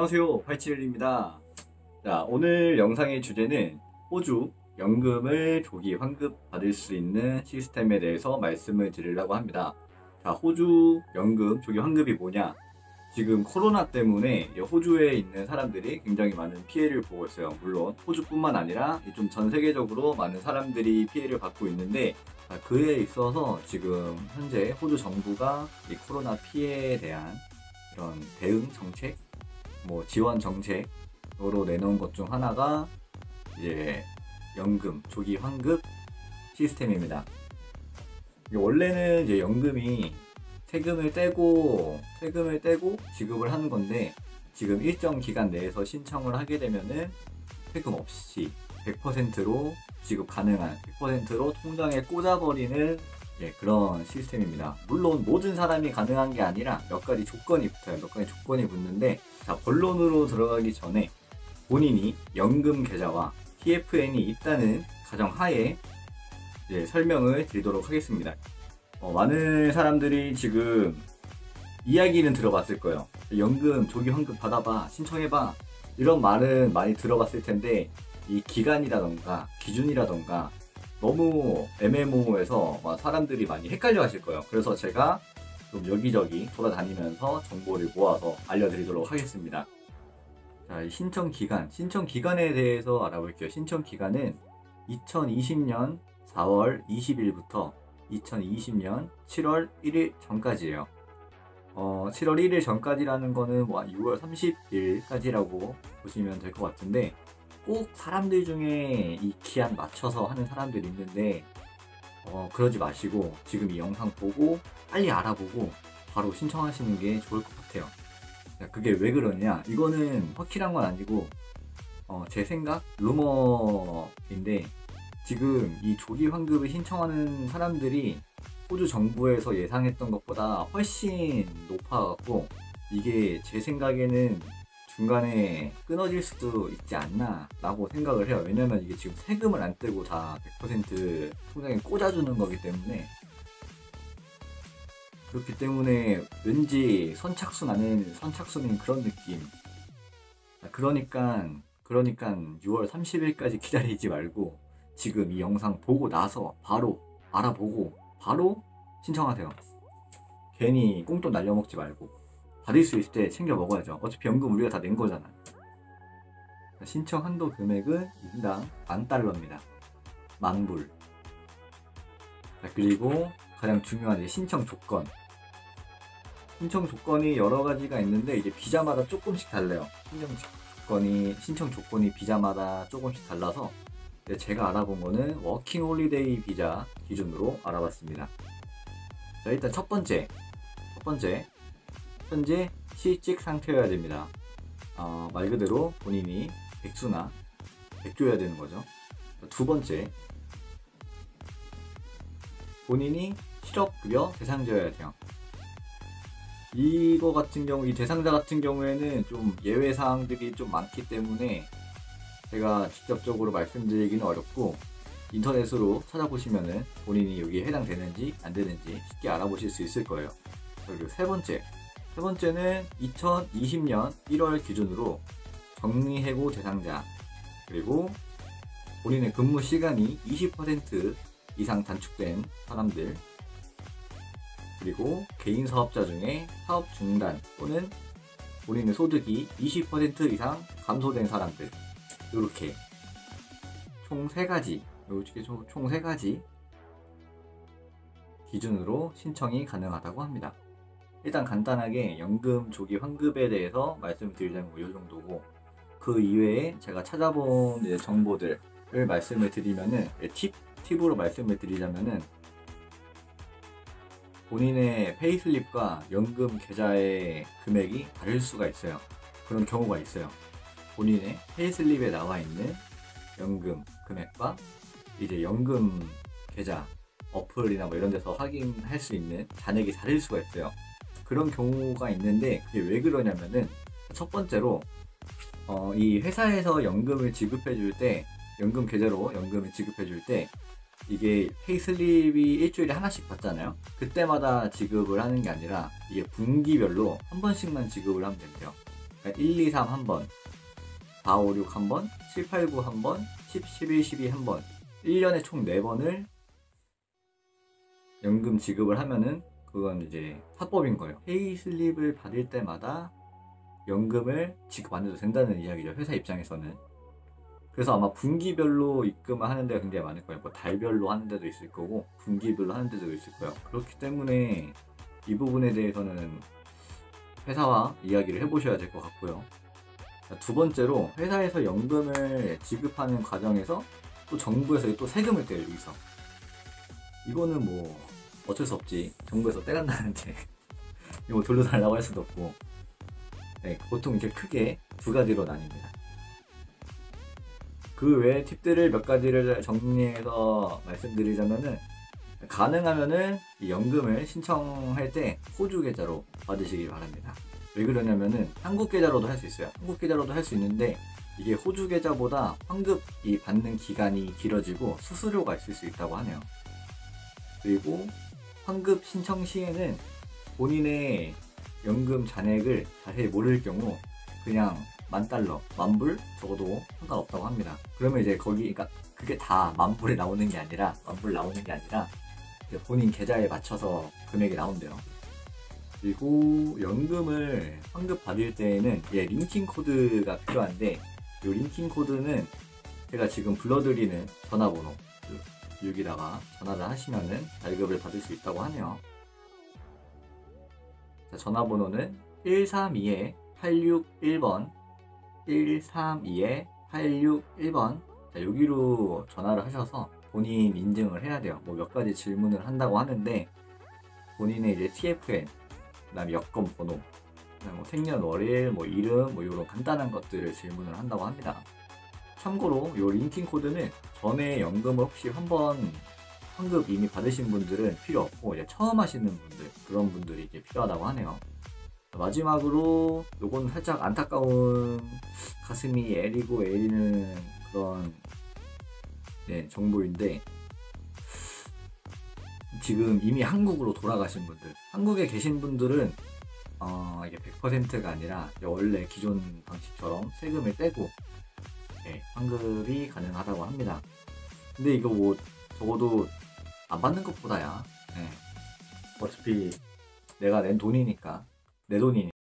안녕하세요, 871입니다. 자, 오늘 영상의 주제는 호주 연금을 조기 환급 받을 수 있는 시스템에 대해서 말씀을 드리려고 합니다. 자, 호주 연금 조기 환급이 뭐냐? 지금 코로나 때문에 호주에 있는 사람들이 굉장히 많은 피해를 보고 있어요. 물론 호주뿐만 아니라 좀 전 세계적으로 많은 사람들이 피해를 받고 있는데, 그에 있어서 지금 현재 호주 정부가 이 코로나 피해에 대한 이런 대응 정책, 뭐 지원 정책으로 내놓은 것 중 하나가 이제 연금 조기 환급 시스템입니다. 원래는 이제 연금이 세금을 떼고 지급을 하는 건데, 지금 일정 기간 내에서 신청을 하게 되면은 세금 없이 100%로 지급 가능한, 100%로 통장에 꽂아버리는 그런 시스템입니다. 물론 모든 사람이 가능한 게 아니라 몇 가지 조건이 붙어요. 몇 가지 조건이 붙는데, 자, 본론으로 들어가기 전에 본인이 연금 계좌와 TFN이 있다는 가정하에 설명을 드리도록 하겠습니다. 많은 사람들이 지금 이야기는 들어봤을 거예요. 연금 조기 환급 받아봐, 신청해봐, 이런 말은 많이 들어봤을 텐데, 이 기간이라던가 기준이라던가 너무 애매모호해서 사람들이 많이 헷갈려 하실 거예요. 그래서 제가 좀 여기저기 돌아다니면서 정보를 모아서 알려드리도록 하겠습니다. 자, 이 신청 기간에 대해서 알아볼게요. 신청 기간은 2020년 4월 20일부터 2020년 7월 1일 전까지예요. 7월 1일 전까지라는 거는 뭐 6월 30일까지라고 보시면 될 것 같은데, 꼭 사람들 중에 이 기한 맞춰서 하는 사람들이 있는데, 그러지 마시고 지금 이 영상 보고 빨리 알아보고 바로 신청하시는 게 좋을 것 같아요. 그게 왜 그러냐, 이거는 확실한 건 아니고 제 생각? 루머인데, 지금 이 조기 환급을 신청하는 사람들이 호주 정부에서 예상했던 것보다 훨씬 높아갖고, 이게 제 생각에는 중간에 끊어질 수도 있지 않나 라고 생각을 해요. 왜냐면 이게 지금 세금을 안 떼고 다 100% 통장에 꽂아주는 거기 때문에, 그렇기 때문에 왠지 선착순인 그런 느낌. 그러니까 6월 30일까지 기다리지 말고 지금 이 영상 보고 나서 바로 알아보고 바로 신청하세요. 괜히 꽁돈 날려먹지 말고 받을 수 있을 때 챙겨 먹어야죠. 어차피 연금 우리가 다 낸 거잖아. 신청 한도 금액은 인당 10,000달러입니다. 10,000불. 그리고 가장 중요한 신청 조건. 신청 조건이 여러 가지가 있는데, 이제 비자마다 조금씩 달라요. 신청 조건이 비자마다 조금씩 달라서 제가 알아본 거는 워킹 홀리데이 비자 기준으로 알아봤습니다. 자, 일단 첫 번째, 현재 실직 상태여야 됩니다. 말 그대로 본인이 백조여야 되는 거죠. 두 번째, 본인이 실업급여 대상자여야 돼요. 이 대상자 같은 경우에는 좀 예외사항들이 좀 많기 때문에 제가 직접적으로 말씀드리기는 어렵고, 인터넷으로 찾아보시면은 본인이 여기에 해당되는지 안 되는지 쉽게 알아보실 수 있을 거예요. 그리고 세 번째는 2020년 1월 기준으로 정리해고 대상자, 그리고 본인의 근무 시간이 20% 이상 단축된 사람들, 그리고 개인 사업자 중에 사업 중단 또는 본인의 소득이 20% 이상 감소된 사람들, 요렇게 총 3가지, 총 3가지 기준으로 신청이 가능하다고 합니다. 일단 간단하게 연금 조기 환급에 대해서 말씀드리자면 이 정도고, 그 이외에 제가 찾아본 이제 정보들을 말씀을 드리면은, 팁으로 말씀을 드리자면은, 본인의 페이슬립과 연금 계좌의 금액이 다를 수가 있어요. 그런 경우가 있어요. 본인의 페이슬립에 나와 있는 연금 금액과 이제 연금 계좌 어플이나 뭐 이런 데서 확인할 수 있는 잔액이 다를 수가 있어요. 그런 경우가 있는데, 그게 왜 그러냐면은, 첫 번째로 이 회사에서 연금을 지급해 줄 때, 연금 계좌로 연금을 지급해 줄 때, 이게 페이슬립이 일주일에 하나씩 받잖아요. 그때마다 지급을 하는 게 아니라 이게 분기별로 한 번씩만 지급을 하면 된대요. 그러니까 1, 2, 3 1번, 4, 5, 6 1번, 7, 8, 9 1번, 10, 11, 12 1번, 1년에 총 4번을 연금 지급을 하면은 그건 이제 사법인 거예요. 페이슬립을 받을 때마다 연금을 지급 안 해도 된다는 이야기죠, 회사 입장에서는. 그래서 아마 분기별로 입금을 하는 데가 굉장히 많을 거예요. 뭐 달별로 하는 데도 있을 거고 분기별로 하는 데도 있을 거예요. 그렇기 때문에 이 부분에 대해서는 회사와 이야기를 해보셔야 될 것 같고요. 두 번째로, 회사에서 연금을 지급하는 과정에서 또 정부에서 또 세금을 떼요, 여기서. 이거는 뭐 어쩔 수 없지. 정부에서 떼간다는데 이거 돌려달라고 할 수도 없고. 네, 보통 이렇게 크게 두 가지로 나뉩니다. 그 외에 팁들을 몇 가지를 정리해서 말씀드리자면은, 가능하면은 이 연금을 신청할 때 호주 계좌로 받으시기 바랍니다. 왜 그러냐면은 한국 계좌로도 할 수 있어요. 한국 계좌로도 할 수 있는데 이게 호주 계좌보다 환급이 받는 기간이 길어지고 수수료가 있을 수 있다고 하네요. 그리고 환급 신청 시에는 본인의 연금 잔액을 자세히 모를 경우 그냥 $10,000, $10,000 적어도 상관없다고 합니다. 그러면 이제 거기, 그러니까 그게 다 $10,000에 나오는 게 아니라, 본인 계좌에 맞춰서 금액이 나온대요. 그리고 연금을 환급 받을 때에는 링킹 코드가 필요한데, 이 링킹 코드는 제가 지금 불러드리는 전화번호 여기다가 전화를 하시면은 발급을 받을 수 있다고 하네요. 자, 전화번호는 132-861번, 132-861번. 자, 여기로 전화를 하셔서 본인 인증을 해야 돼요. 뭐 몇 가지 질문을 한다고 하는데, 본인의 이제 TFN, 그다음에 여권 번호, 뭐 생년월일, 뭐 이름, 뭐 이런 간단한 것들을 질문을 한다고 합니다. 참고로 이 링킹 코드는 전에 연금을 혹시 한번 환급 이미 받으신 분들은 필요 없고, 이제 처음 하시는 분들, 그런 분들이 이제 필요하다고 하네요. 마지막으로 요건 살짝 안타까운, 가슴이 애리고 애리는 그런 정보인데, 지금 이미 한국으로 돌아가신 분들, 한국에 계신 분들은 이게 100%가 아니라 원래 기존 방식처럼 세금을 떼고 환급이 가능하다고 합니다. 근데 이거 뭐 적어도 안 받는 것보다야. 어차피 내가 낸 돈이니까, 내 돈이니까.